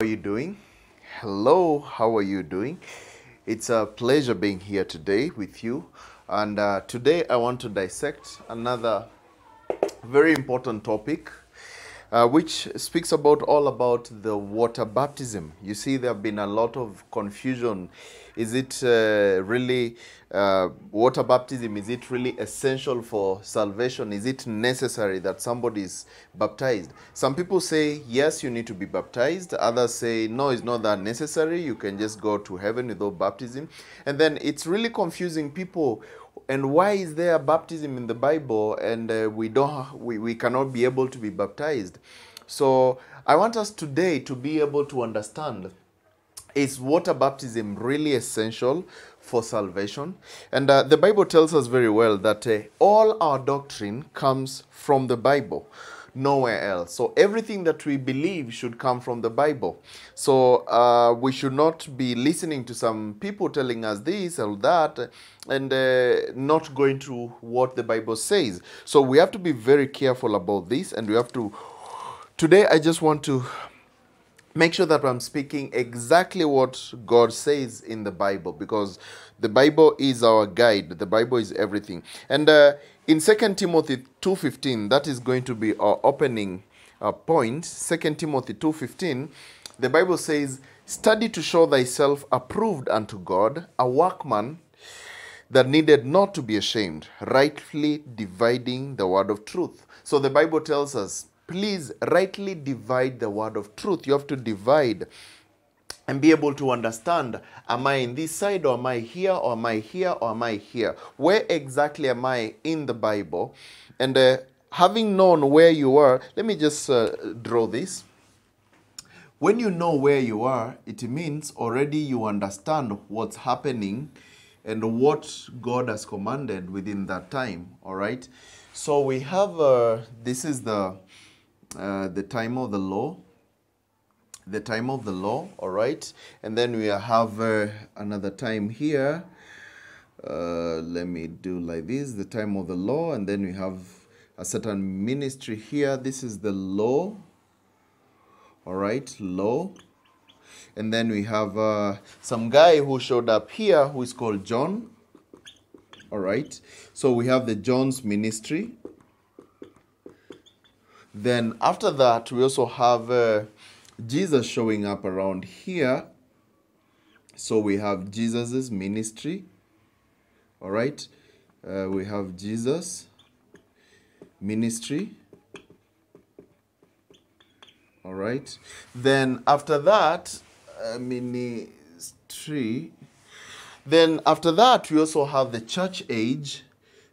How are you doing? Hello, how are you doing? It's a pleasure being here today with you, and today I want to dissect another very important topic which speaks about the water baptism. You see, there have been a lot of confusion. Is it really water baptism? Is it really essential for salvation? Is it necessary that somebody is baptized? Some people say, yes, you need to be baptized. Others say, no, it's not that necessary. You can just go to heaven without baptism. And then it's really confusing people. And why is there baptism in the Bible and we cannot be able to be baptized? So I want us today to be able to understand, is water baptism really essential for salvation? And the Bible tells us very well that all our doctrine comes from the Bible, nowhere else. So everything that we believe should come from the Bible. So we should not be listening to some people telling us this or that and not going to what the Bible says. So we have to be very careful about this, and we have to... Today I just want to make sure that I'm speaking exactly what God says in the Bible, because the Bible is our guide. The Bible is everything. And in 2 Timothy 2:15, that is going to be our opening point. 2 Timothy 2:15, the Bible says, "Study to show thyself approved unto God, a workman that needed not to be ashamed, rightly dividing the word of truth." So the Bible tells us, please rightly divide the word of truth. You have to divide and be able to understand, am I in this side, or am I here, or am I here, or am I here? Where exactly am I in the Bible? And having known where you are, let me just draw this. When you know where you are, it means already you understand what's happening and what God has commanded within that time, all right? So we have, this is the time of the law, all right? And then we have another time here. Let me do like this, the time of the law, and then we have a certain ministry here. This is the law, all right, law. And then we have some guy who showed up here who is called John, all right? So we have the John's ministry. Then after that, we also have Jesus showing up around here. So we have Jesus's ministry. All right. We have Jesus' ministry. All right. Then after that, ministry. Then after that, we also have the church age.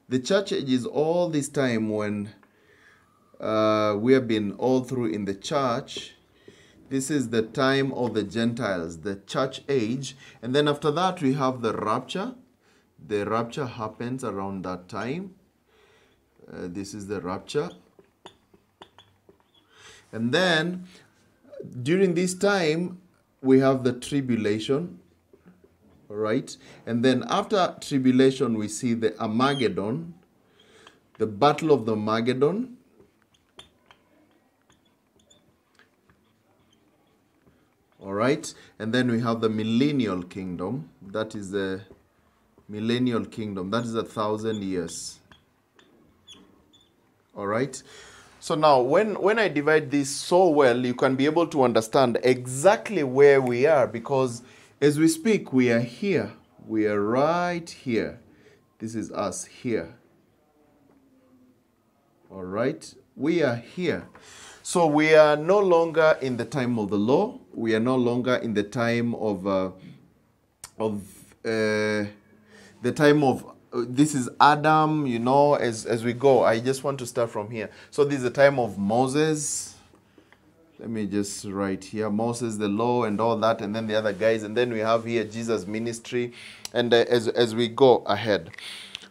The church age is all this time when we have been all through in the church. This is the time of the Gentiles, the church age. And then after that, we have the rapture. The rapture happens around that time. This is the rapture. And then during this time, we have the tribulation. All right. And then after tribulation, we see the Armageddon, the battle of the Armageddon. All right, and then we have the millennial kingdom. That is the millennial kingdom. That is 1,000 years. All right. So now when I divide this so well, you can be able to understand exactly where we are, because as we speak, we are here. We are right here. This is us here. All right. We are here. So we are no longer in the time of the law. We are no longer in the time of this is Adam, you know, as we go. I just want to start from here. So this is the time of Moses. Let me just write here, Moses, the law and all that, and then the other guys. And then we have here Jesus' ministry, and as we go ahead.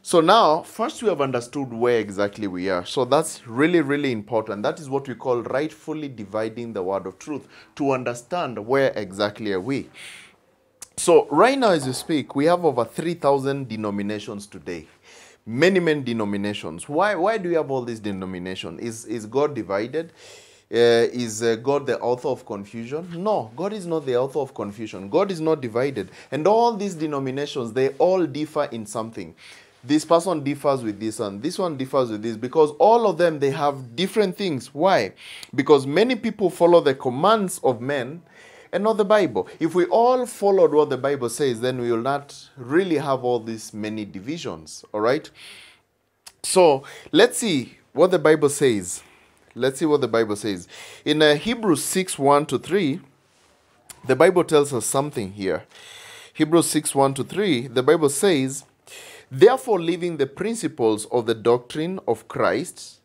So now, first we have understood where exactly we are. So that's really, really important. That is what we call rightfully dividing the word of truth, to understand where exactly are we. So right now, as you speak, we have over 3,000 denominations today. Many denominations. Why do we have all these denominations? Is God divided? Is God the author of confusion? No, God is not the author of confusion. God is not divided. And all these denominations, they all differ in something. This person differs with this and this one differs with this, because all of them, they have different things. Why? Because many people follow the commands of men and not the Bible. If we all followed what the Bible says, then we will not really have all these many divisions. All right? So let's see what the Bible says. Let's see what the Bible says. In Hebrews 6, 1 to 3, the Bible tells us something here. Hebrews 6, 1 to 3, the Bible says, "Therefore, leaving the principles of the doctrine of Christ,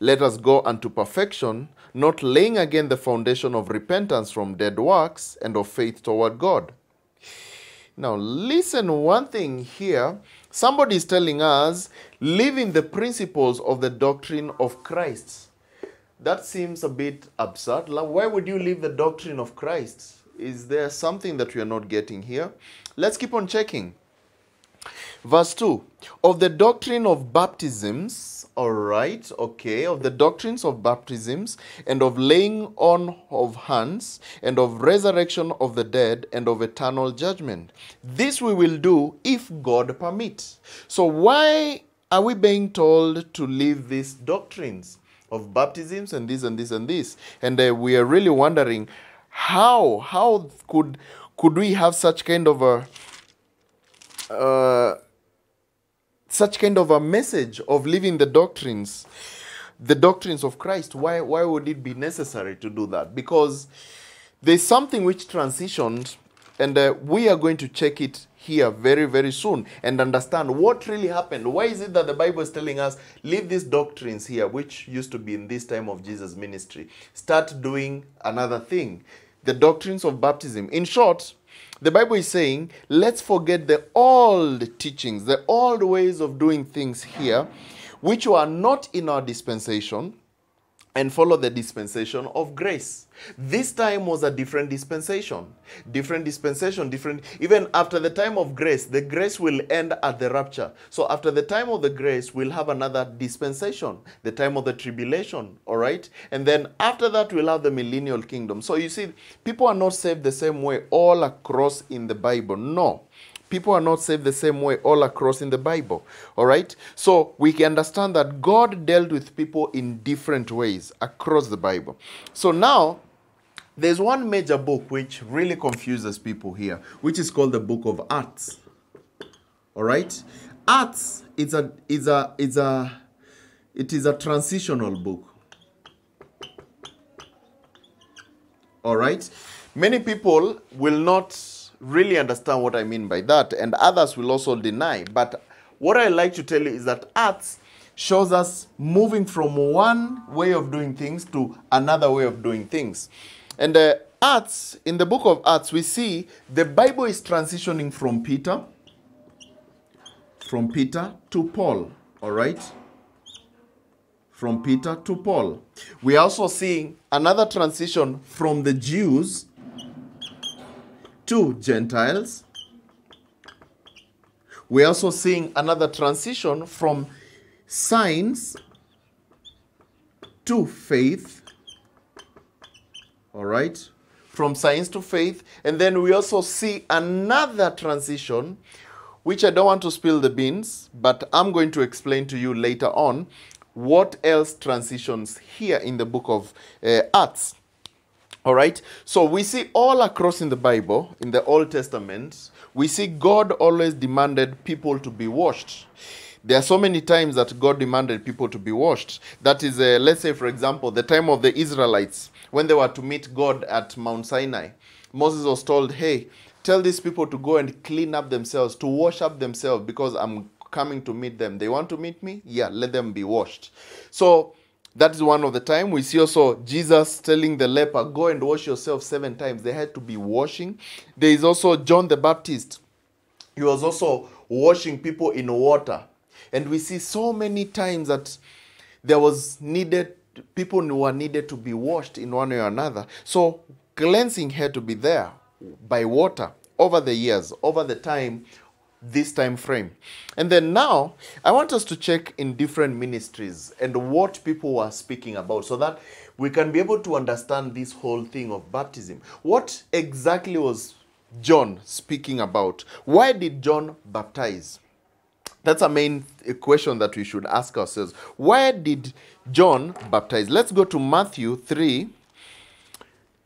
let us go unto perfection, not laying again the foundation of repentance from dead works and of faith toward God." Now, listen one thing here. Somebody is telling us, leaving the principles of the doctrine of Christ. That seems a bit absurd. Why would you leave the doctrine of Christ? Is there something that we are not getting here? Let's keep on checking. Verse 2, "Of the doctrine of baptisms," all right, okay, "of the doctrines of baptisms, and of laying on of hands, and of resurrection of the dead, and of eternal judgment. This we will do if God permits." So why are we being told to leave these doctrines of baptisms and this and this and this? And we are really wondering, how could we have such kind of a message of living the doctrines of Christ? Why would it be necessary to do that? Because there's something which transitioned, and we are going to check it here very, very soon and understand what really happened. Why is it that the Bible is telling us, leave these doctrines here, which used to be in this time of Jesus' ministry. Start doing another thing. The doctrines of baptism. In short, the Bible is saying, let's forget the old teachings, the old ways of doing things here, which are not in our dispensation, and follow the dispensation of grace. This time was a different dispensation. Even after the time of grace, the grace will end at the rapture. So after the time of the grace, we'll have another dispensation, the time of the tribulation, all right? And then after that, we'll have the millennial kingdom. So you see, people are not saved the same way all across in the Bible. No. People are not saved the same way all across in the Bible, all right? So we can understand that God dealt with people in different ways across the Bible. So now, there's one major book which really confuses people here, which is called the Book of Acts, all right? Acts is a transitional book, all right? Many people will not really understand what I mean by that, and others will also deny. But what I like to tell you is that Acts shows us moving from one way of doing things to another way of doing things. And Acts, in the book of Acts, we see the Bible is transitioning from Peter to Paul, all right? From Peter to Paul. We are also seeing another transition from the Jews to Gentiles. We're also seeing another transition from signs to faith. All right? From signs to faith. And then we also see another transition, which I don't want to spill the beans, but I'm going to explain to you later on what else transitions here in the book of Acts. All right, so we see all across in the Bible, in the Old Testament, we see God always demanded people to be washed. There are so many times that God demanded people to be washed. That is, let's say, for example, the time of the Israelites, when they were to meet God at Mount Sinai. Moses was told, hey, tell these people to go and clean up themselves, to wash up themselves, because I'm coming to meet them. They want to meet me? Yeah, let them be washed. So that is one of the time. We see also Jesus telling the leper, go and wash yourself 7 times. They had to be washing. There is also John the Baptist. He was also washing people in water. And we see so many times that there was needed, people were needed to be washed in one way or another. So cleansing had to be there by water over the years, over the time this time frame. And then now I want us to check in different ministries and what people were speaking about, so that we can be able to understand this whole thing of baptism. What exactly was John speaking about? Why did John baptize? That's a main question that we should ask ourselves. Why did John baptize? Let's go to Matthew 3.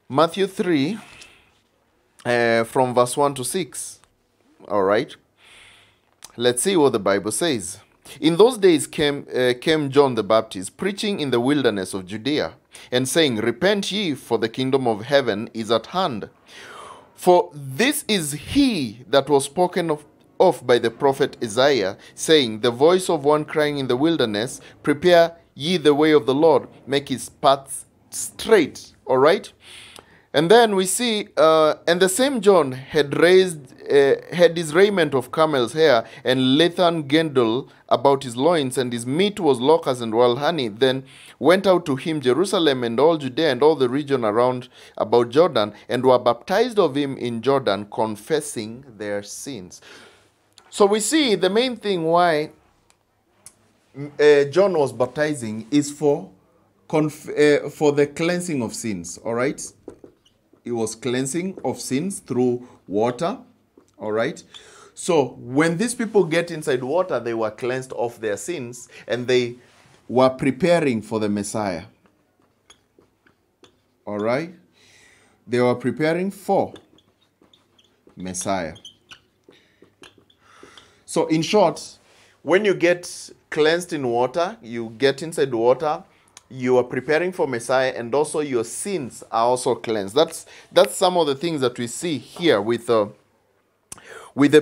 Matthew 3 from verse 1 to 6. All right. Let's see what the Bible says. In those days came John the Baptist, preaching in the wilderness of Judea, and saying, "Repent ye, for the kingdom of heaven is at hand. For this is he that was spoken of by the prophet Isaiah, saying, the voice of one crying in the wilderness, prepare ye the way of the Lord, make his paths straight." All right. And then we see, and the same John had his raiment of camel's hair, and leathern girdle about his loins, and his meat was locusts and wild honey. Then went out to him Jerusalem and all Judea and all the region around about Jordan, and were baptized of him in Jordan, confessing their sins. So we see the main thing why John was baptizing is for the cleansing of sins. All right. It was cleansing of sins through water. All right. So when these people get inside water, they were cleansed of their sins, and they were preparing for the Messiah. All right. They were preparing for Messiah. So in short, when you get cleansed in water, you get inside water, you are preparing for Messiah, and also your sins are also cleansed. That's some of the things that we see here with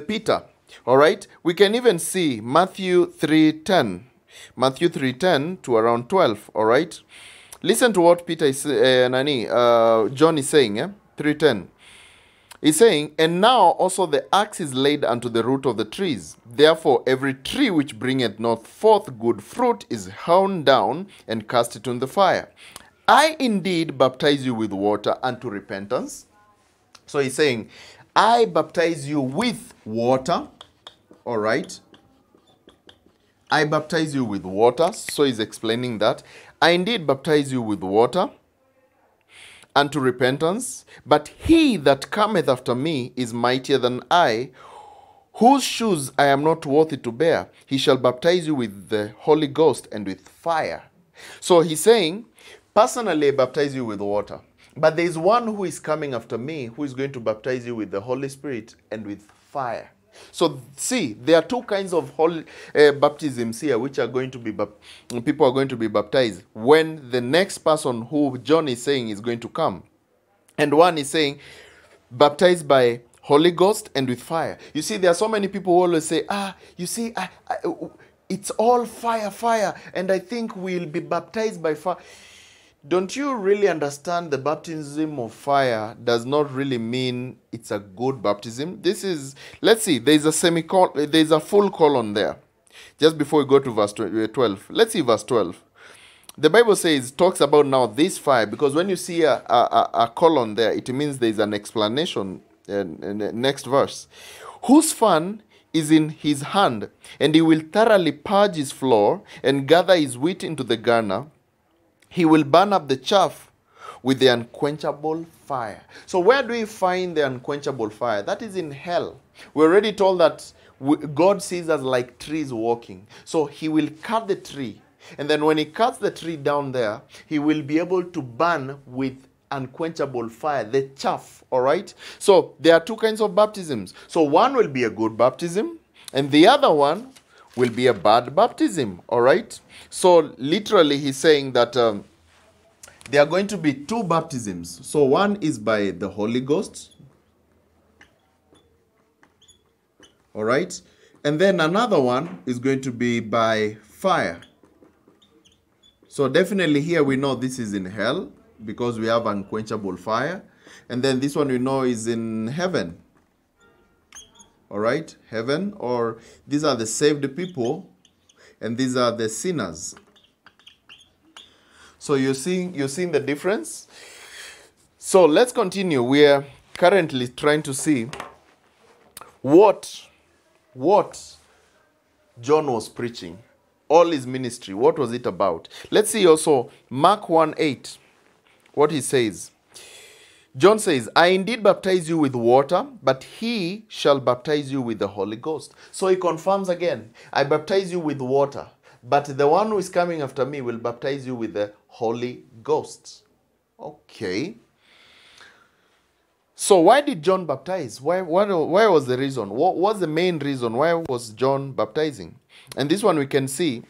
Peter. All right, we can even see Matthew 3:10 to around 12. All right, listen to what Peter is John is saying. 3:10. He's saying, "And now also the axe is laid unto the root of the trees. Therefore every tree which bringeth not forth good fruit is hewn down and cast into the fire. I indeed baptize you with water unto repentance." So he's saying, I baptize you with water. All right. I baptize you with water. So he's explaining that. I indeed baptize you with water unto repentance, but he that cometh after me is mightier than I, whose shoes I am not worthy to bear. He shall baptize you with the Holy Ghost and with fire. So he's saying, personally I baptize you with water, but there is one who is coming after me who is going to baptize you with the Holy Spirit and with fire. So see, there are two kinds of holy baptisms here, which are going to be people are going to be baptized when the next person who John is saying is going to come. And one is saying, baptized by Holy Ghost and with fire. You see, there are so many people who always say, it's all fire, fire, and I think we'll be baptized by fire. Don't you really understand the baptism of fire does not really mean it's a good baptism? This is, let's see, there's a full colon there. Just before we go to verse 12. Let's see verse 12. The Bible says, talks about now this fire, because when you see a colon there, it means there's an explanation. Next verse. Whose fan is in his hand, and he will thoroughly purge his floor and gather his wheat into the garner. He will burn up the chaff with the unquenchable fire. So where do we find the unquenchable fire? That is in hell. We're already told that God sees us like trees walking. So he will cut the tree. And then when he cuts the tree down there, he will be able to burn with unquenchable fire the chaff. All right? So there are two kinds of baptisms. So one will be a good baptism, and the other one will be a bad baptism, all right? So literally he's saying that there are going to be two baptisms. So one is by the Holy Ghost, all right? And then another one is going to be by fire. So definitely here we know this is in hell because we have unquenchable fire. And then this one we know is in heaven. All right, heaven, or these are the saved people, and these are the sinners. So you're seeing the difference. So let's continue. We are currently trying to see what what John was preaching, all his ministry, what was it about? Let's see also Mark 1:8, what he says. John says, I indeed baptize you with water, but he shall baptize you with the Holy Ghost. So he confirms again, I baptize you with water, but the one who is coming after me will baptize you with the Holy Ghost. Okay. So why did John baptize? Why was the reason? What was the main reason? Why was John baptizing? And this one we can see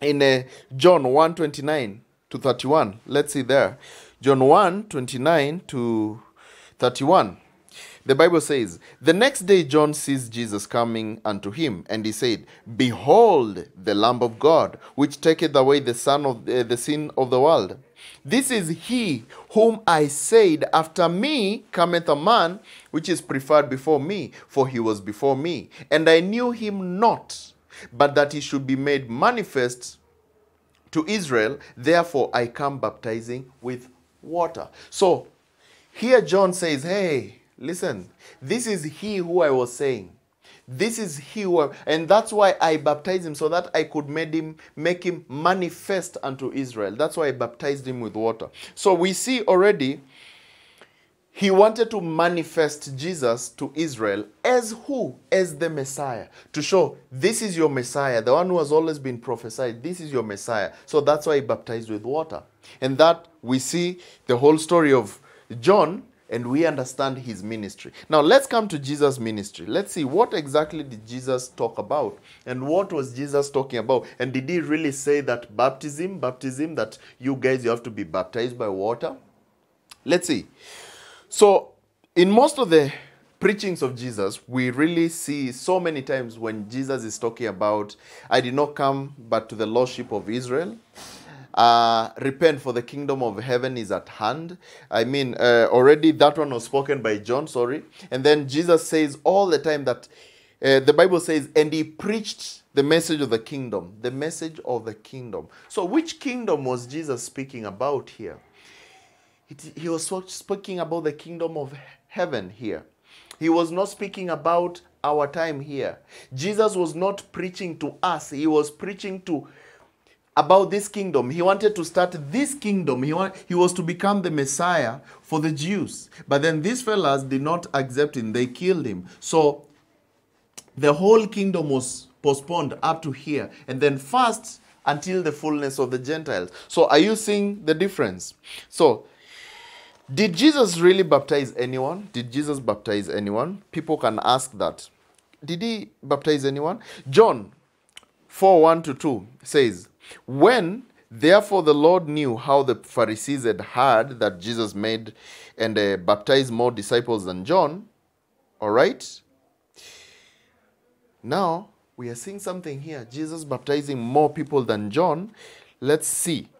in John 1:29 to 31. Let's see there. John 1:29 to 31. The Bible says, the next day John sees Jesus coming unto him, and he said, behold, the Lamb of God, which taketh away the sin of the world. This is he whom I said, after me cometh a man, which is preferred before me, for he was before me. And I knew him not, but that he should be made manifest to Israel. Therefore I come baptizing with water. So here John says, hey, listen, this is he who I was saying. This is he who I, and that's why I baptized him, so that I could make him manifest unto Israel. That's why I baptized him with water. So we see already he wanted to manifest Jesus to Israel as who? As the Messiah. To show, this is your Messiah, the one who has always been prophesied. This is your Messiah. So that's why he baptized with water. And that we see the whole story of John, and we understand his ministry. Now, let's come to Jesus' ministry. Let's see, what exactly did Jesus talk about? And what was Jesus talking about? And did he really say that baptism, that you guys, you have to be baptized by water? Let's see. So, in most of the preachings of Jesus, we really see so many times when Jesus is talking about, I did not come but to the lordship of Israel. Repent, for the kingdom of heaven is at hand. I mean, already that one was spoken by John, sorry. And then Jesus says all the time that, the Bible says, and he preached the message of the kingdom. The message of the kingdom. So which kingdom was Jesus speaking about here? He was speaking about the kingdom of heaven here. He was not speaking about our time here. Jesus was not preaching to us. He was preaching to about this kingdom. He wanted to start this kingdom. He was to become the Messiah for the Jews. But then these fellas did not accept him. They killed him. So the whole kingdom was postponed up to here. And then fast until the fullness of the Gentiles. So are you seeing the difference? So did Jesus really baptize anyone? Did Jesus baptize anyone? People can ask that. Did he baptize anyone? John 4:1-2 says, when therefore the Lord knew how the Pharisees had heard that Jesus made and baptized more disciples than John, all right? Now, we are seeing something here. Jesus baptizing more people than John. Let's see.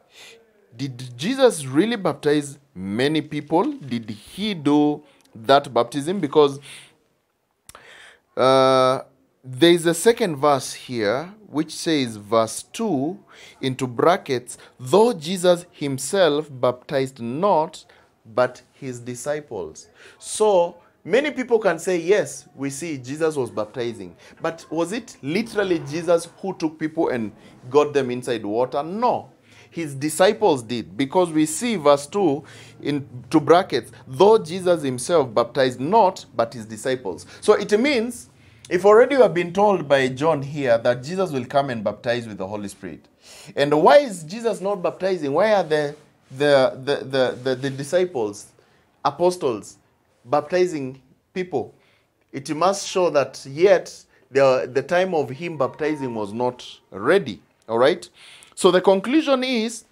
Did Jesus really baptize many people? Did he do that baptism? Because there is a second verse here, which says, verse 2, into brackets, though Jesus himself baptized not, but his disciples. So many people can say, yes, we see Jesus was baptizing. But was it literally Jesus who took people and got them inside water? No. His disciples did, because we see verse 2 into brackets, though Jesus himself baptized not, but his disciples. So it means, if already you have been told by John here that Jesus will come and baptize with the Holy Spirit, and why is Jesus not baptizing? Why are the disciples, apostles, baptizing people? It must show that yet the time of him baptizing was not ready. All right? So the conclusion is,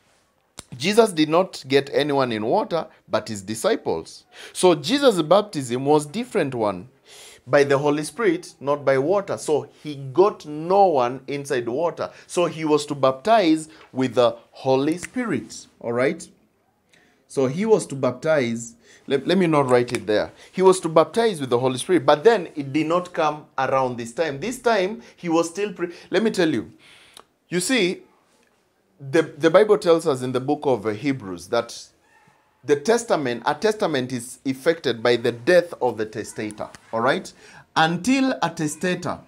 Jesus did not get anyone in water, but his disciples. So Jesus' baptism was a different one. By the Holy Spirit, not by water. So he got no one inside water. So he was to baptize with the Holy Spirit. All right? So he was to baptize. Let me not write it there. He was to baptize with the Holy Spirit. But then it did not come around this time. This time he was still... Let me tell you. You see, the Bible tells us in the book of Hebrews that a testament is effected by the death of the testator, all right? Until a testator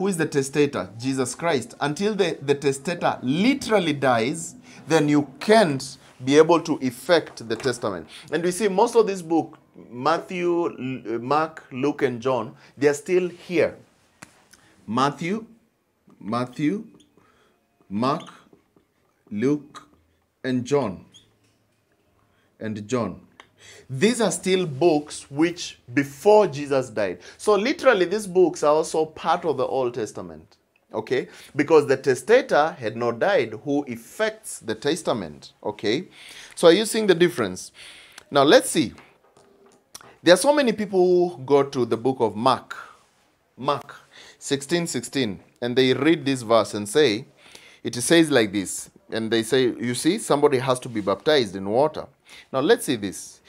Who is the testator? Jesus Christ. Until the testator literally dies, then you can't be able to effect the testament. And we see most of this book, Matthew, Mark, Luke, and John, they are still here. Matthew, Mark, Luke, and John. These are still books which before Jesus died. So literally these books are also part of the Old Testament. Okay? Because the testator had not died who effects the testament. Okay? So are you seeing the difference? Now let's see. There are so many people who go to the book of Mark. Mark 16:16. And they read this verse and say, it says like this. And they say, you see, somebody has to be baptized in water. Now let's see this.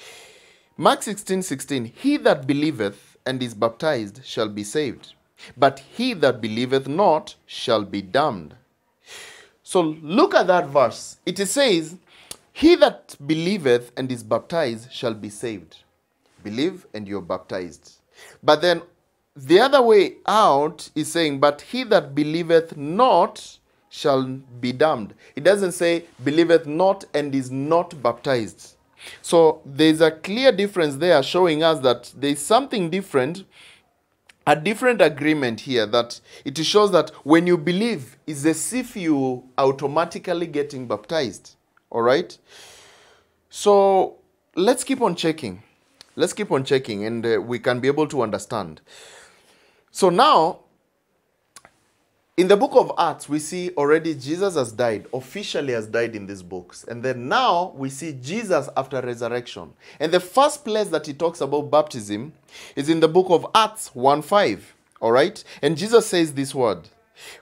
Mark 16:16. He that believeth and is baptized shall be saved, but he that believeth not shall be damned. So look at that verse. It says, he that believeth and is baptized shall be saved. Believe and you're baptized. But then the other way out is saying, but he that believeth not shall be damned. It doesn't say believeth not and is not baptized. So there's a clear difference there showing us that there's something different, a different agreement here, that it shows that when you believe, it's as if you automatically getting baptized. All right? So let's keep on checking. Let's keep on checking and we can be able to understand. So now, in the book of Acts, we see already Jesus has died, officially has died in these books. And then now we see Jesus after resurrection. And the first place that he talks about baptism is in the book of Acts 1:5. All right? And Jesus says this word,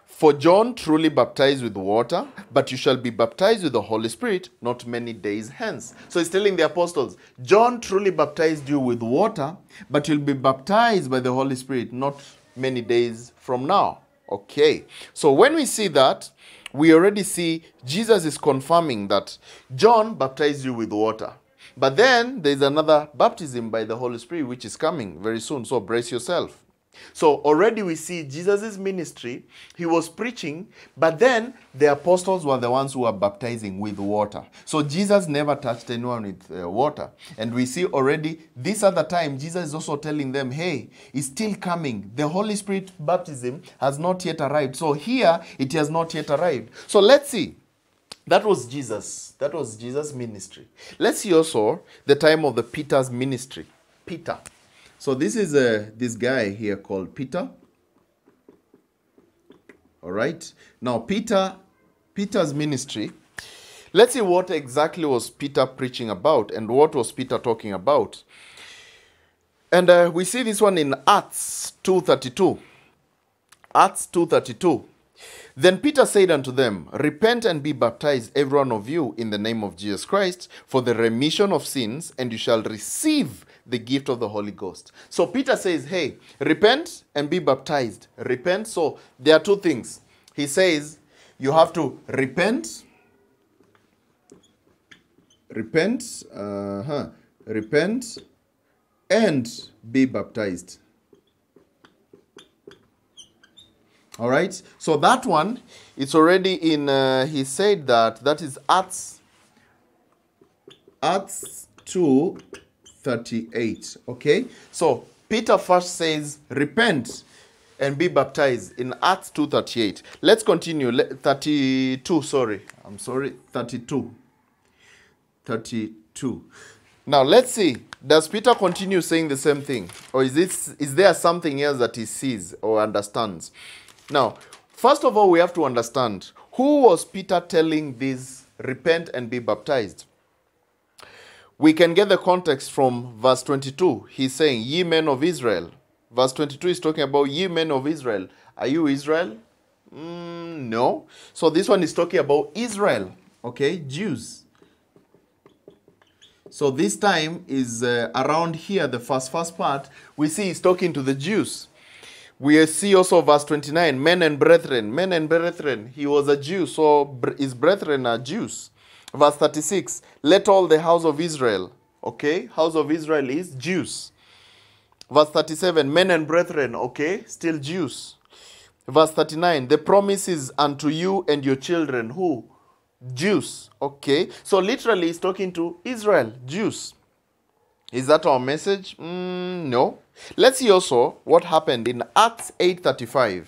for John truly baptized with water, but you shall be baptized with the Holy Spirit not many days hence. So he's telling the apostles, John truly baptized you with water, but you'll be baptized by the Holy Spirit not many days from now. Okay, so when we see that, we already see Jesus is confirming that John baptized you with water. But then there's another baptism by the Holy Spirit which is coming very soon, so brace yourself. So already we see Jesus' ministry, he was preaching, but then the apostles were the ones who were baptizing with water. So Jesus never touched anyone with water. And we see already this other time, Jesus is also telling them, hey, it's still coming. The Holy Spirit baptism has not yet arrived. So here, it has not yet arrived. So let's see. That was Jesus. That was Jesus' ministry. Let's see also the time of the Peter's ministry. Peter. So this is this guy here called Peter. All right. Now, Peter's ministry. Let's see what exactly was Peter preaching about and what was Peter talking about. And we see this one in Acts 2:32. Acts 2:32. Then Peter said unto them, repent and be baptized, every one of you, in the name of Jesus Christ, for the remission of sins, and you shall receive the gift of the Holy Ghost. So Peter says, hey, repent and be baptized. Repent. So there are two things. He says, you have to repent. Repent and be baptized. All right. So that one, it's already in, he said that is Acts 2:38. Okay, so Peter first says repent and be baptized in Acts 2:38. Let's continue. 32. Now let's see, does Peter continue saying the same thing, or is there something else that he sees or understands? Now, first of all, we have to understand, who was Peter telling this repent and be baptized? We can get the context from verse 22. He's saying, ye men of Israel. Verse 22 is talking about ye men of Israel. Are you Israel? No. So this one is talking about Israel. Okay, Jews. So this time is around here, the first part. We see he's talking to the Jews. We see also verse 29, men and brethren. Men and brethren. He was a Jew, so his brethren are Jews. Verse 36, let all the house of Israel, okay, house of Israel is Jews. Verse 37, men and brethren, okay, still Jews. Verse 39, the promise is unto you and your children. Who? Jews. Okay. So literally he's talking to Israel, Jews. Is that our message? No. Let's see also what happened in Acts 8:35.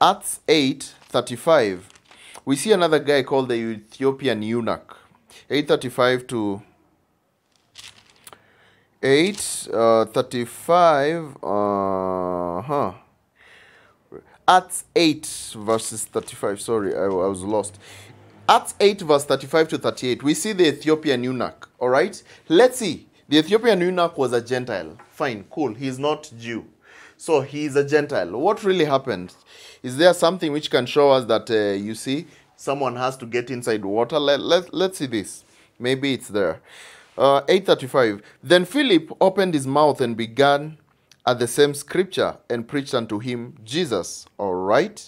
Acts 8:35. We see another guy called the Ethiopian eunuch. 8:35 to 8:35. Acts 8 verses 35. Sorry, I was lost. Acts 8 verse 35 to 38. We see the Ethiopian eunuch. All right. Let's see. The Ethiopian eunuch was a Gentile. Fine, cool. He's not Jew. So he's a Gentile. What really happened? Is there something which can show us that, you see, someone has to get inside water? Let's see this. Maybe it's there. 8:35. Then Philip opened his mouth and began at the same scripture and preached unto him Jesus. All right.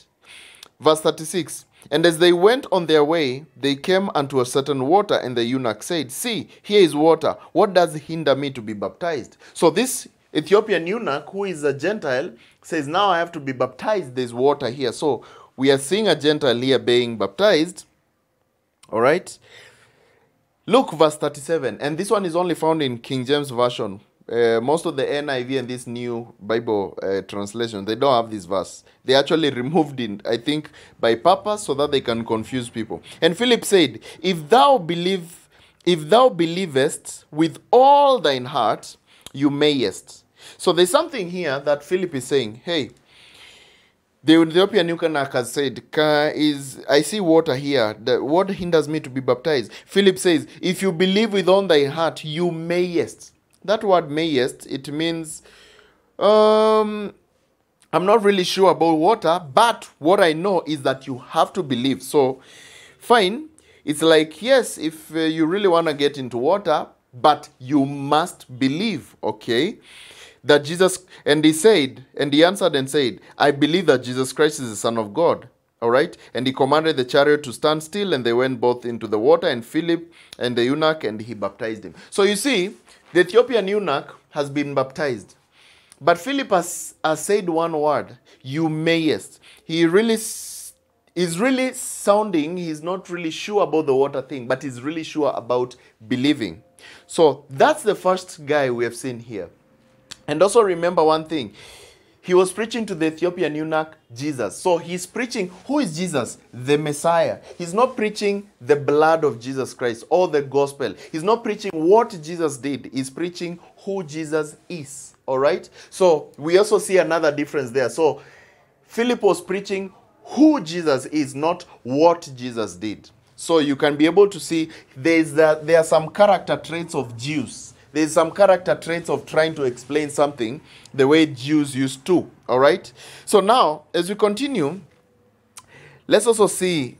Verse 36. And as they went on their way, they came unto a certain water, and the eunuch said, See, here is water. What does hinder me to be baptized? So this Ethiopian eunuch, who is a Gentile, says, now I have to be baptized. There's water here. So we are seeing a Gentile here being baptized. All right. Look, verse 37. And this one is only found in King James Version. Most of the NIV and this new Bible translation, they don't have this verse. They actually removed it, I think, by purpose so that they can confuse people. And Philip said, if thou believest with all thine heart, you mayest. So there's something here that Philip is saying, hey, the Ethiopian eunuch has said, I see water here. What hinders me to be baptized? Philip says, if you believe with all thy heart, you mayest. That word mayest, it means, I'm not really sure about water, but what I know is that you have to believe. So, fine, it's like, yes, if you really want to get into water, but you must believe, okay, that Jesus, and he answered and said, I believe that Jesus Christ is the Son of God. All right. And he commanded the chariot to stand still, and they went both into the water, and Philip and the eunuch, and he baptized him. So you see, the Ethiopian eunuch has been baptized. But Philip has said one word, you mayest. He really is really sounding, he's not really sure about the water thing, but he's really sure about believing. So that's the first guy we have seen here. And also remember one thing. He was preaching to the Ethiopian eunuch, Jesus. So he's preaching, who is Jesus? The Messiah. He's not preaching the blood of Jesus Christ or the gospel. He's not preaching what Jesus did. He's preaching who Jesus is. All right? So we also see another difference there. So Philip was preaching who Jesus is, not what Jesus did. So you can be able to see there are some character traits of Jews. There's some character traits of trying to explain something the way Jews used to, all right? So now, as we continue, let's also see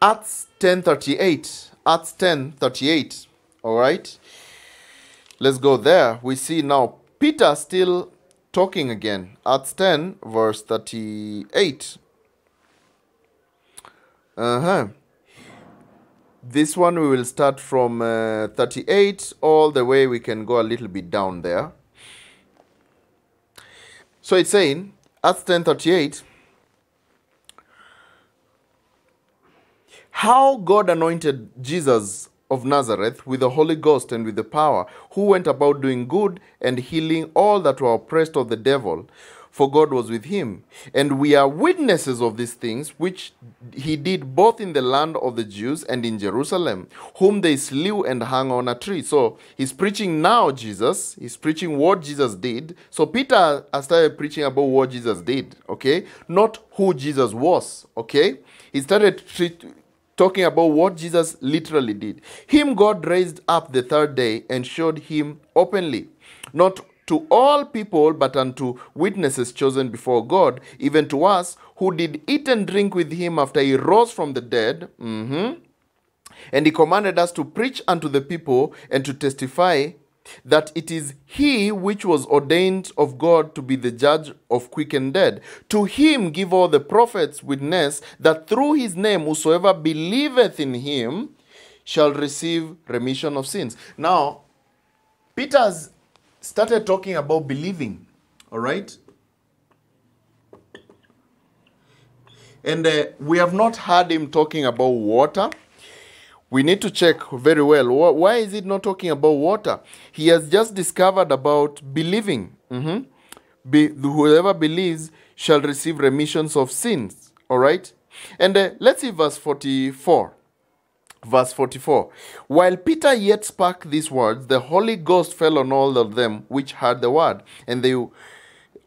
Acts 10:38. Acts 10:38, all right? Let's go there. We see now Peter still talking again. Acts 10, verse 38. This one we will start from 38 all the way. We can go a little bit down there. So it's saying, Acts 10:38, how God anointed Jesus of Nazareth with the Holy Ghost and with the power, who went about doing good and healing all that were oppressed of the devil, for God was with him. And we are witnesses of these things, which he did both in the land of the Jews and in Jerusalem, whom they slew and hung on a tree. So he's preaching now Jesus. He's preaching what Jesus did. So Peter has started preaching about what Jesus did, okay? Not who Jesus was, okay? He started talking about what Jesus literally did. Him God raised up the third day and showed him openly, not to all people, but unto witnesses chosen before God, even to us, who did eat and drink with him after he rose from the dead. And he commanded us to preach unto the people and to testify that it is he which was ordained of God to be the judge of quick and dead. To him give all the prophets witness that through his name whosoever believeth in him shall receive remission of sins. Now, Peter's started talking about believing, all right? And we have not heard him talking about water. We need to check very well. Why is it not talking about water? He has just discovered about believing. Whoever believes shall receive remissions of sins. All right? And let's see verse 44. Verse 44. While Peter yet spake these words, the Holy Ghost fell on all of them which heard the word, and they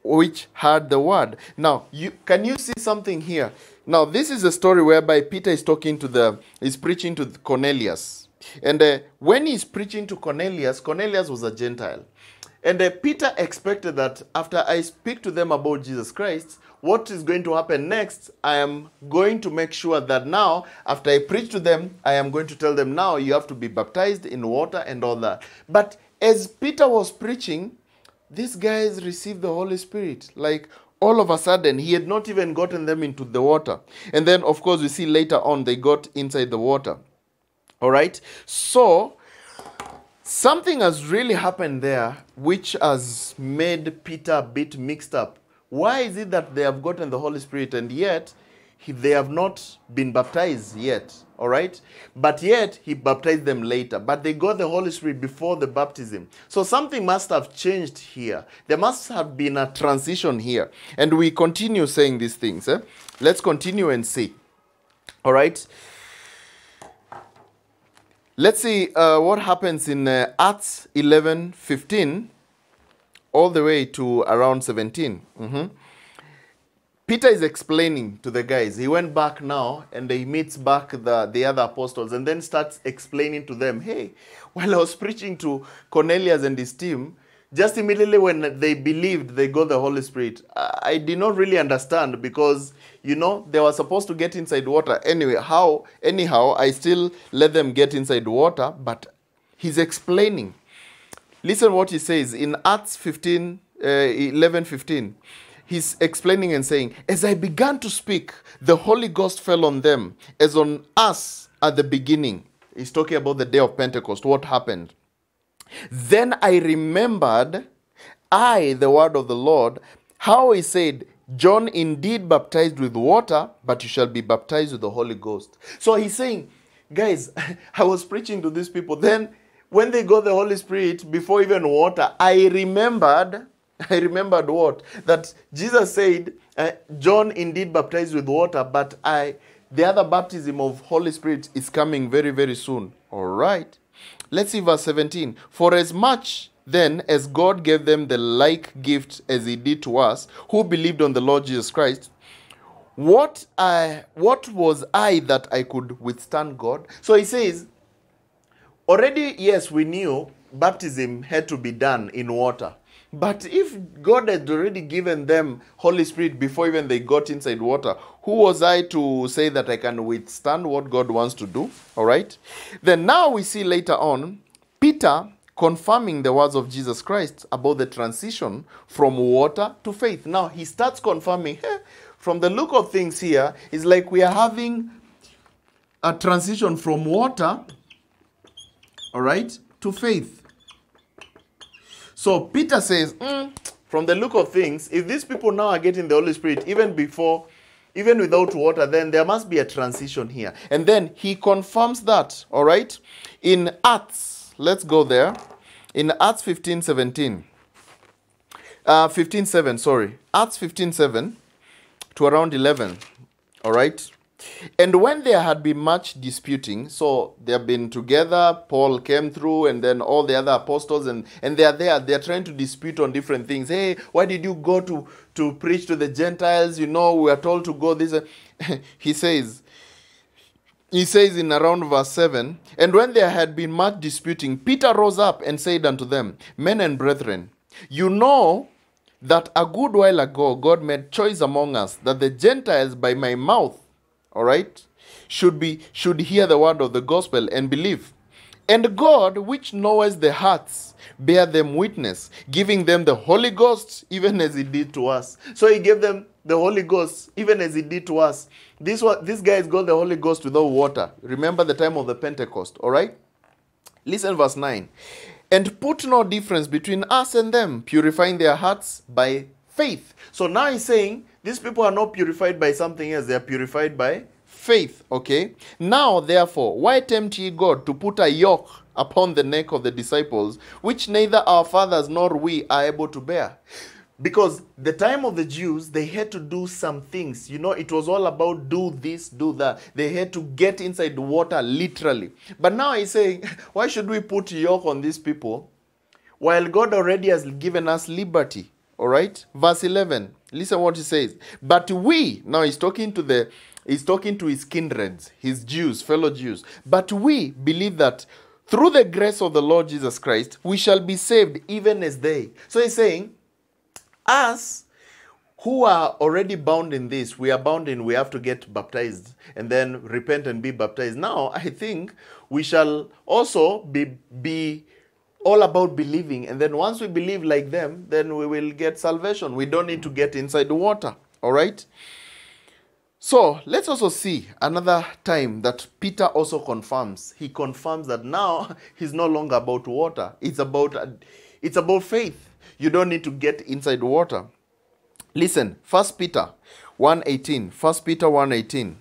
which heard the word. Now, can you see something here? Now, this is a story whereby Peter is talking to preaching to Cornelius, and when he's preaching to Cornelius, Cornelius was a Gentile, and Peter expected that after I speak to them about Jesus Christ, what is going to happen next? I am going to make sure that now, after I preach to them, I am going to tell them now you have to be baptized in water and all that. But as Peter was preaching, these guys received the Holy Spirit. Like all of a sudden, he had not even gotten them into the water. And then, of course, we see later on they got inside the water. All right? So something has really happened there which has made Peter a bit mixed up. Why is it that they have gotten the Holy Spirit and yet they have not been baptized yet? All right? But yet he baptized them later. But they got the Holy Spirit before the baptism. So something must have changed here. There must have been a transition here. And we continue saying these things. Let's continue and see. All right? Let's see what happens in Acts 11:15. All the way to around 17. Peter is explaining to the guys. He went back now and he meets back the other apostles and then starts explaining to them, hey, while I was preaching to Cornelius and his team, just immediately when they believed, they got the Holy Spirit. I did not really understand because, you know, they were supposed to get inside water. Anyway, anyhow, I still let them get inside water, but he's explaining. Listen what he says in Acts 11:15. He's explaining and saying, as I began to speak, the Holy Ghost fell on them, as on us at the beginning. He's talking about the day of Pentecost, what happened. Then I remembered, the word of the Lord, how he said, John indeed baptized with water, but you shall be baptized with the Holy Ghost. So he's saying, guys, I was preaching to these people, then when they got the Holy Spirit, before even water, I remembered what? That Jesus said, John indeed baptized with water, but the other baptism of Holy Spirit is coming very, very soon. All right. Let's see verse 17. For as much then as God gave them the like gift as he did to us, who believed on the Lord Jesus Christ, what was I that I could withstand God? So he says, already, yes, we knew baptism had to be done in water. But if God had already given them Holy Spirit before even they got inside water, who was I to say that I can withstand what God wants to do? All right? Then now we see later on, Peter confirming the words of Jesus Christ about the transition from water to faith. Now he starts confirming, from the look of things here, it's like we are having a transition from water, all right, to faith. So Peter says, from the look of things, if these people now are getting the Holy Spirit, even without water, then there must be a transition here. And then he confirms that, all right? In Acts, let's go there. In Acts 15:7, Acts 15:7 to around 11, all right? And when there had been much disputing, so they have been together, Paul came through, and then all the other apostles, and they are there, they are trying to dispute on different things. Hey, why did you go to preach to the Gentiles? You know, we are told to go this. He says in around verse 7, and when there had been much disputing, Peter rose up and said unto them, men and brethren, you know that a good while ago God made choice among us, that the Gentiles by my mouth, all right, should hear the word of the gospel and believe. And God, which knoweth the hearts, bear them witness, giving them the Holy Ghost, even as he did to us. So he gave them the Holy Ghost, even as he did to us. These guys got the Holy Ghost without water. Remember the time of the Pentecost, all right? Listen verse 9. And put no difference between us and them, purifying their hearts by faith. So now he's saying these people are not purified by something else. They are purified by faith. Okay. Now, therefore, why tempt ye God to put a yoke upon the neck of the disciples, which neither our fathers nor we are able to bear? Because the time of the Jews, they had to do some things. You know, it was all about do this, do that. They had to get inside the water, literally. But now he's saying, why should we put yoke on these people while God already has given us liberty? All right? Verse 11. Listen what he says. But we, now he's talking to the, he's talking to his kindreds, his Jews, fellow Jews. But we believe that through the grace of the Lord Jesus Christ, we shall be saved even as they. So he's saying, us who are already bound in this, we are bound in, we have to get baptized and then repent and be baptized. Now, I think we shall also be all about believing. And then once we believe like them, then we will get salvation. We don't need to get inside the water. All right? So, let's also see another time that Peter also confirms. He confirms that now he's no longer about water. It's about faith. You don't need to get inside water. Listen, 1 Peter 1:18. 1 Peter 1:18.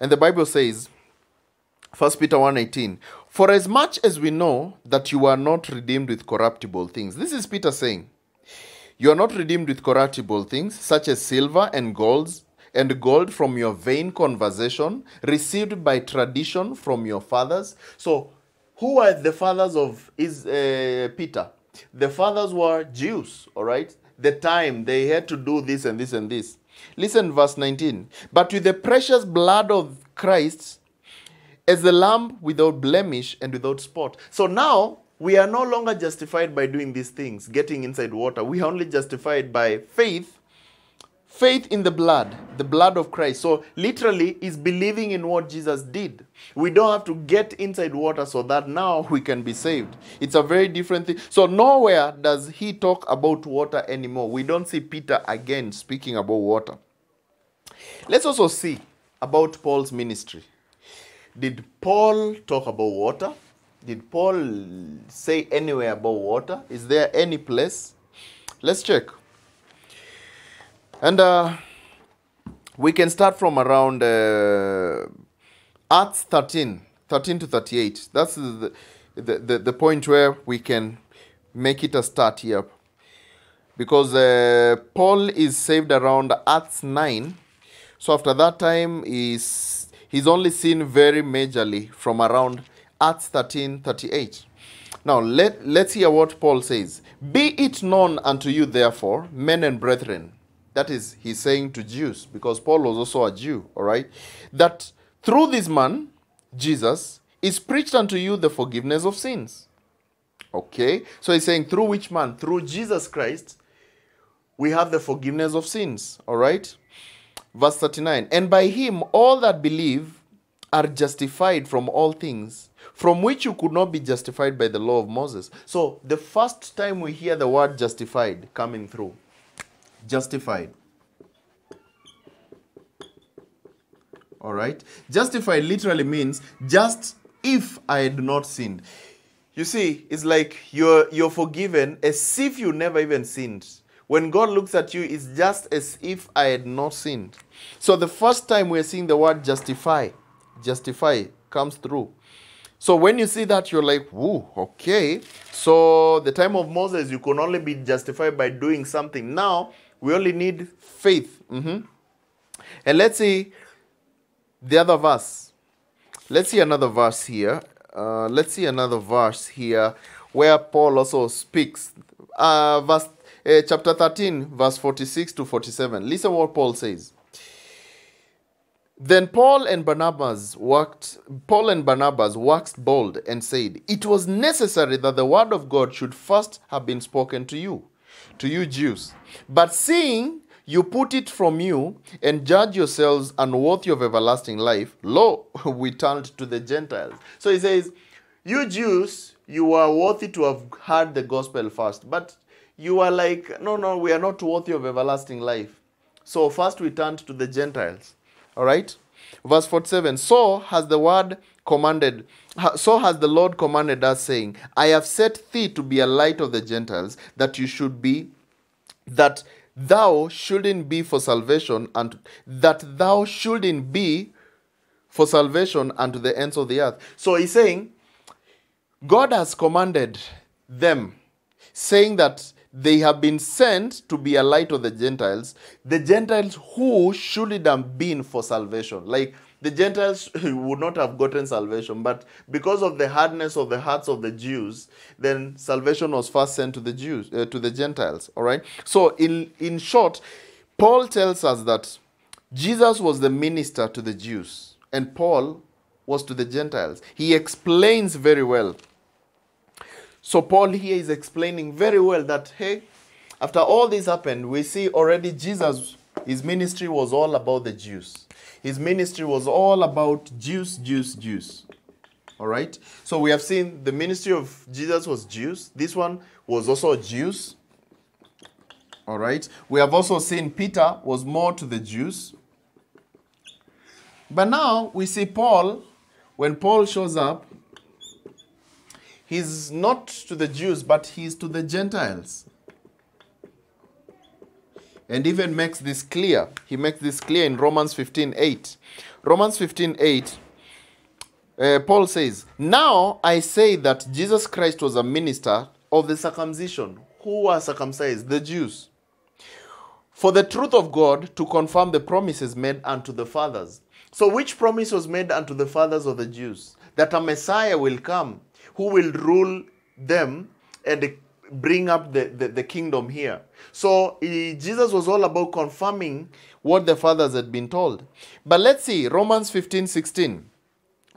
And the Bible says, 1 Peter 1:18, for as much as we know that you are not redeemed with corruptible things. This is Peter saying, you are not redeemed with corruptible things, such as silver and gold from your vain conversation, received by tradition from your fathers. So, who are the fathers of Peter? The fathers were Jews, all right? The time they had to do this and this and this. Listen, verse 19. But with the precious blood of Christ, as the lamb without blemish and without spot. So now, we are no longer justified by doing these things, getting inside water. We are only justified by faith. Faith in the blood of Christ. So literally is believing in what Jesus did. We don't have to get inside water so that now we can be saved. It's a very different thing. So nowhere does he talk about water anymore. We don't see Peter again speaking about water. Let's also see about Paul's ministry. Did Paul talk about water? Did Paul say anywhere about water? Is there any place? Let's check. And we can start from around Acts 13 to 38. That's the point where we can make it a start here. Because Paul is saved around Acts 9. So after that time, he's only seen very majorly from around Acts 13:38. Now, let's hear what Paul says. Be it known unto you, therefore, men and brethren, that is, he's saying to Jews, because Paul was also a Jew, all right? That through this man, Jesus, is preached unto you the forgiveness of sins. Okay? So he's saying, through which man? Through Jesus Christ, we have the forgiveness of sins, all right? Verse 39, and by him all that believe are justified from all things, from which you could not be justified by the law of Moses. So the first time we hear the word justified coming through, justified. All right. Justified literally means just if I had not sinned. You see, it's like you're forgiven as if you never even sinned. When God looks at you, it's just as if I had not sinned. So the first time we're seeing the word justify comes through. So when you see that, you're like, woo, okay. So the time of Moses, you could only be justified by doing something. Now, we only need faith. And let's see the other verse. Let's see another verse here. Where Paul also speaks. Chapter 13, verse 46 to 47. Listen what Paul says. Then Paul and Barnabas waxed bold and said, it was necessary that the word of God should first have been spoken to you Jews. But seeing you put it from you and judge yourselves unworthy of everlasting life, lo, we turned to the Gentiles. So he says, you Jews, you are worthy to have heard the gospel first. But you are like, no, we are not worthy of everlasting life. So first we turned to the Gentiles. All right, verse 47. So has the Lord commanded us, saying, I have set thee to be a light of the Gentiles, that you should be that thou shouldn't be for salvation, and that thou shouldn't be for salvation unto the ends of the earth. So he's saying, God has commanded them, saying that they have been sent to be a light of the Gentiles who shouldn't have been for salvation. Like, the Gentiles would not have gotten salvation, but because of the hardness of the hearts of the Jews, then salvation was first sent to the Jews, to the Gentiles. All right. So in short, Paul tells us that Jesus was the minister to the Jews, and Paul was to the Gentiles. He explains very well. So Paul here is explaining very well that, hey, after all this happened, we see already Jesus, his ministry was all about the Jews. His ministry was all about Jews, Jews, Jews. All right? So we have seen the ministry of Jesus was Jews. This one was also Jews. All right? We have also seen Peter was more to the Jews. But now we see Paul, when Paul shows up, he's not to the Jews, but he's to the Gentiles. And even makes this clear. He makes this clear in Romans 15:8. Romans 15:8, Paul says, now I say that Jesus Christ was a minister of the circumcision, who are circumcised, the Jews, for the truth of God, to confirm the promises made unto the fathers. So which promise was made unto the fathers of the Jews? That a Messiah will come, who will rule them and bring up the kingdom here. So Jesus was all about confirming what the fathers had been told. But let's see, Romans 15:16.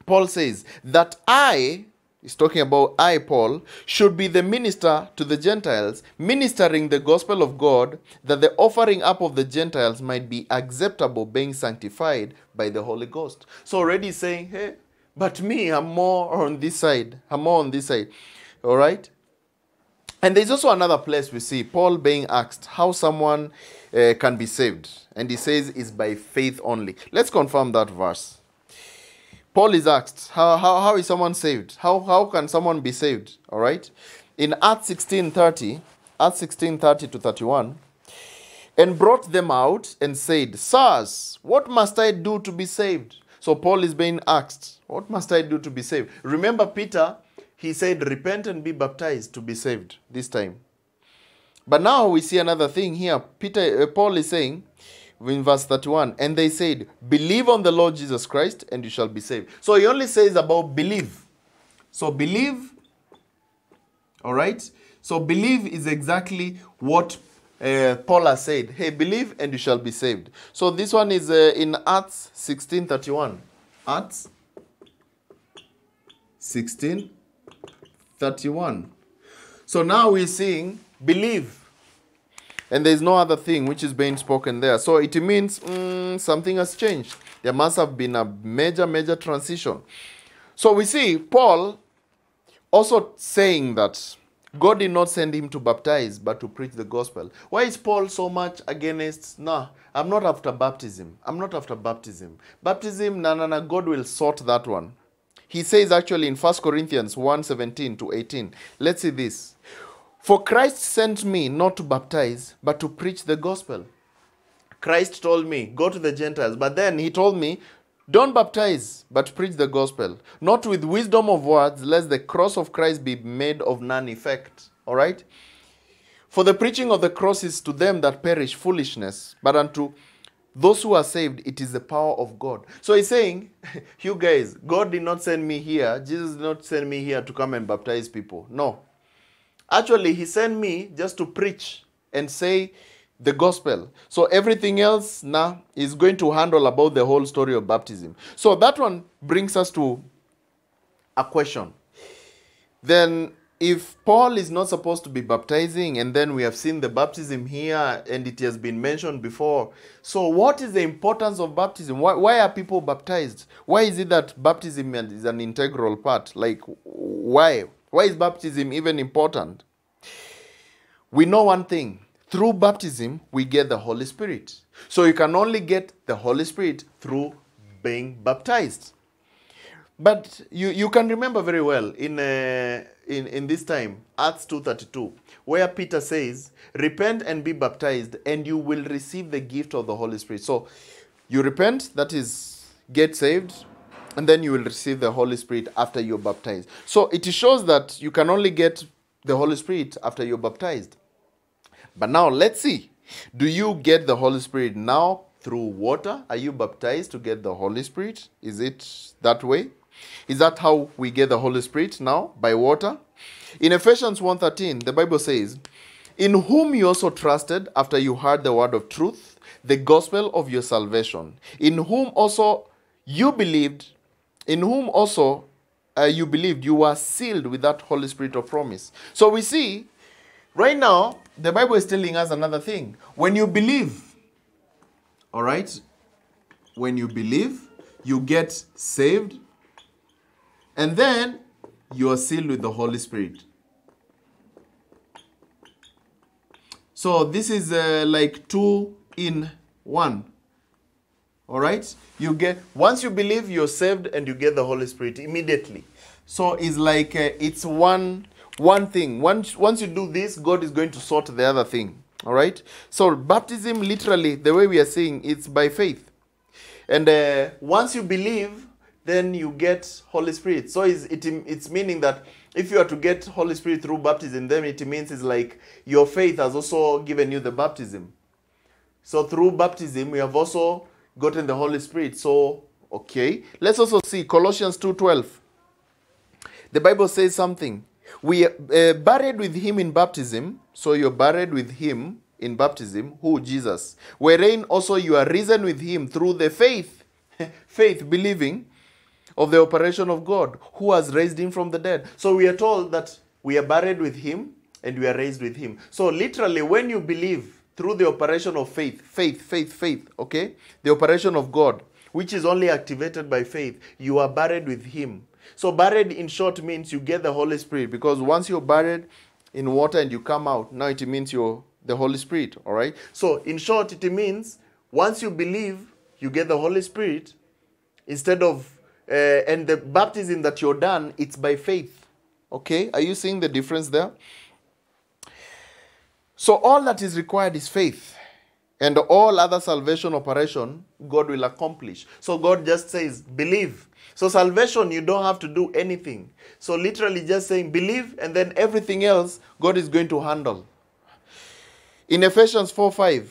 Paul says that I, he's talking about I, Paul, should be the minister to the Gentiles, ministering the gospel of God, that the offering up of the Gentiles might be acceptable, being sanctified by the Holy Ghost. So already saying, hey, but me, I'm more on this side. I'm more on this side. All right? And there's also another place we see Paul being asked how someone can be saved. And he says it's by faith only. Let's confirm that verse. Paul is asked, how is someone saved? How can someone be saved? All right? In Acts 16:30, Acts 16:30 to 31, and brought them out and said, sirs, what must I do to be saved? So Paul is being asked, what must I do to be saved? Remember Peter, he said, repent and be baptized to be saved this time. But now we see another thing here. Paul is saying in verse 31, and they said, believe on the Lord Jesus Christ and you shall be saved. So he only says about believe. So believe, all right? So believe is exactly what Paul has said, hey, believe and you shall be saved. So this one is in Acts 16:31. Acts 16:31. So now we're seeing believe. And there's no other thing which is being spoken there. So it means something has changed. There must have been a major, major transition. So we see Paul also saying that God did not send him to baptize, but to preach the gospel. Why is Paul so much against, nah, I'm not after baptism. I'm not after baptism. Baptism, nah, nah, nah, God will sort that one. He says actually in 1 Corinthians 1:17 to 18. Let's see this. For Christ sent me not to baptize, but to preach the gospel. Christ told me, go to the Gentiles. But then he told me, don't baptize, but preach the gospel, not with wisdom of words, lest the cross of Christ be made of none effect. All right? For the preaching of the cross is to them that perish foolishness, but unto those who are saved, it is the power of God. So he's saying, you guys, God did not send me here. Jesus did not send me here to come and baptize people. No. Actually, he sent me just to preach and say the gospel. So everything else now is going to handle about the whole story of baptism. So that one brings us to a question. Then if Paul is not supposed to be baptizing, and then we have seen the baptism here and it has been mentioned before. So what is the importance of baptism? Why are people baptized? Why is it that baptism is an integral part? Like why? Why is baptism even important? We know one thing. Through baptism, we get the Holy Spirit. So you can only get the Holy Spirit through being baptized. But you can remember very well in this time, Acts 2:32, where Peter says, repent and be baptized, and you will receive the gift of the Holy Spirit. So you repent, that is, get saved, and then you will receive the Holy Spirit after you're baptized. So it shows that you can only get the Holy Spirit after you're baptized. But now let's see. Do you get the Holy Spirit now through water? Are you baptized to get the Holy Spirit? Is it that way? Is that how we get the Holy Spirit now? By water? In Ephesians 1:13, the Bible says, in whom you also trusted after you heard the word of truth, the gospel of your salvation, in whom also you believed, you were sealed with that Holy Spirit of promise. So we see, right now, the Bible is telling us another thing. When you believe, all right, when you believe, you get saved, and then you are sealed with the Holy Spirit. So this is like 2 in 1. All right, you get, once you believe, you're saved and you get the Holy Spirit immediately. So it's like it's one thing. Once you do this, God is going to sort the other thing. All right. So baptism, literally, the way we are saying, it's by faith, and once you believe, then you get Holy Spirit. So it's meaning that if you are to get Holy Spirit through baptism, then it means it's like your faith has also given you the baptism. So through baptism, we have also gotten the Holy Spirit. So, okay, let's also see Colossians 2:12. The Bible says something. We are buried with him in baptism. So you're buried with him in baptism, who? Jesus. Wherein also you are risen with him through the faith, believing, of the operation of God, who has raised him from the dead. So we are told that we are buried with him and we are raised with him. So literally, when you believe through the operation of faith, okay? The operation of God, which is only activated by faith, you are buried with him. So buried, in short, means you get the Holy Spirit, because once you're buried in water and you come out, now it means you're the Holy Spirit, all right? So in short, it means once you believe, you get the Holy Spirit, instead of, and the baptism that you're done, it's by faith, okay? Are you seeing the difference there? So all that is required is faith. And all other salvation operation, God will accomplish. So God just says, believe. So salvation, you don't have to do anything. So literally just saying, believe, and then everything else, God is going to handle. In Ephesians 4:5,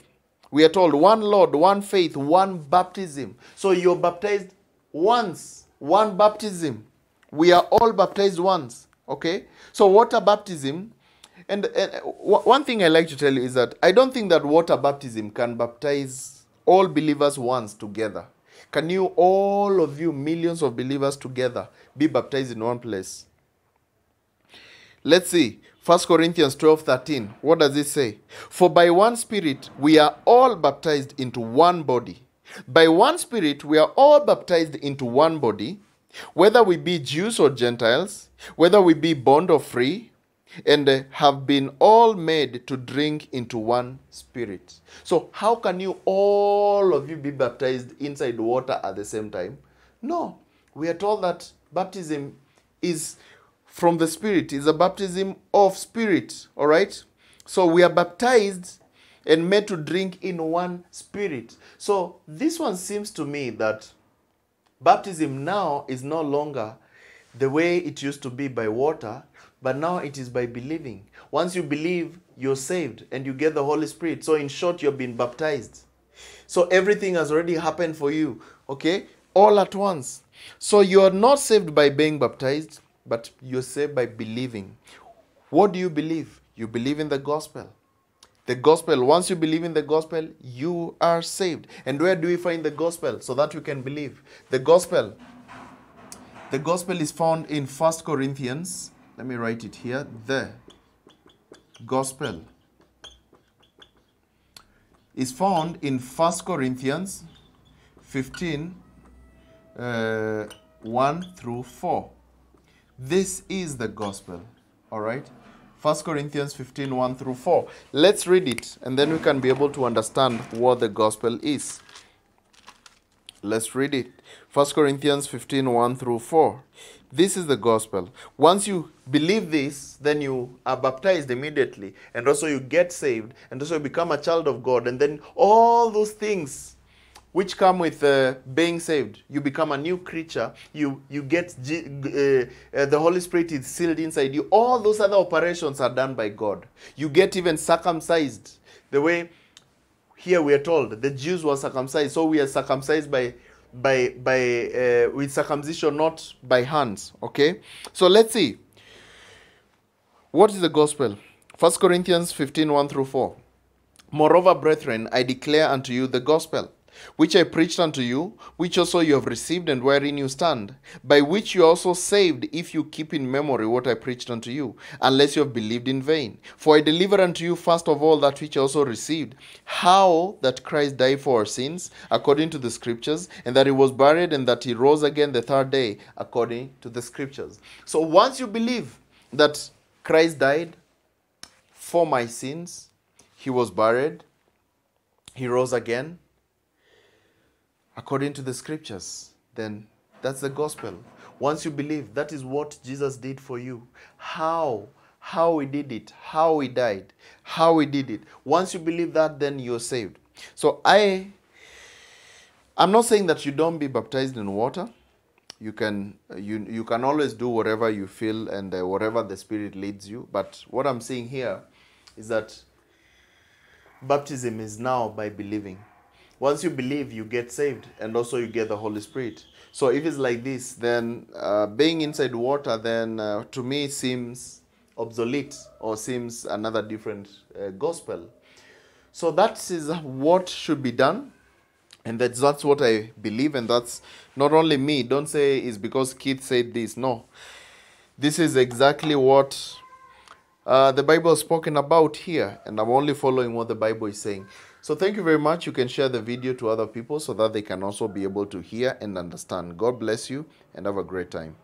we are told, one Lord, one faith, one baptism. So you're baptized once, one baptism. We are all baptized once, okay? So water baptism. And one thing I like to tell you is that I don't think that water baptism can baptize all believers once together. Can you, all of you, millions of believers together, be baptized in one place? Let's see. 1 Corinthians 12:13. What does it say? For by one Spirit we are all baptized into one body. By one Spirit we are all baptized into one body, whether we be Jews or Gentiles, whether we be bond or free, and have been all made to drink into one Spirit. So how can you, all of you, be baptized inside water at the same time? No. We are told that baptism is from the Spirit, is a baptism of Spirit, all right? So we are baptized and made to drink in one Spirit. So this one seems to me that baptism now is no longer the way it used to be by water, but now it is by believing. Once you believe, you're saved and you get the Holy Spirit. So in short, you've been baptized. So everything has already happened for you, okay? All at once. So you are not saved by being baptized, but you're saved by believing. What do you believe? You believe in the gospel. The gospel, once you believe in the gospel, you are saved. And where do we find the gospel so that you can believe? The gospel is found in 1 Corinthians. Let me write it here. The gospel is found in 1 Corinthians 15, 1 through 4. This is the gospel. All right? 1 Corinthians 15, 1 through 4. Let's read it, and then we can be able to understand what the gospel is. Let's read it. 1 Corinthians 15, 1 through 4. This is the gospel. Once you believe this, then you are baptized immediately. And also you get saved. And also you become a child of God. And then all those things which come with being saved. You become a new creature. You get the Holy Spirit is sealed inside you. All those other operations are done by God. You get even circumcised. The way here we are told the Jews were circumcised. So we are circumcised by with circumcision, not by hands. Okay? So let's see. What is the gospel? 1 Corinthians 15, 1 through 4. Moreover, brethren, I declare unto you the gospel, which I preached unto you, which also you have received, and wherein you stand, by which you also saved, if you keep in memory what I preached unto you, unless you have believed in vain. For I delivered unto you first of all that which I also received, how that Christ died for our sins, according to the Scriptures, and that he was buried, and that he rose again the third day, according to the Scriptures. So once you believe that Christ died for my sins, he was buried, he rose again, according to the Scriptures, then that's the gospel. Once you believe, that is what Jesus did for you. How he did it, how he died, how he did it. Once you believe that, then you're saved. So I'm not saying that you don't be baptized in water. You can always do whatever you feel and whatever the Spirit leads you. But what I'm saying here is that baptism is now by believing. Once you believe, you get saved, and also you get the Holy Spirit. So if it's like this, then being inside water, then to me seems obsolete or seems another different gospel. So that is what should be done, and that's what I believe, and that's not only me. Don't say it's because Keith said this. No, this is exactly what the Bible has spoken about here, and I'm only following what the Bible is saying. So thank you very much. You can share the video to other people so that they can also be able to hear and understand. God bless you and have a great time.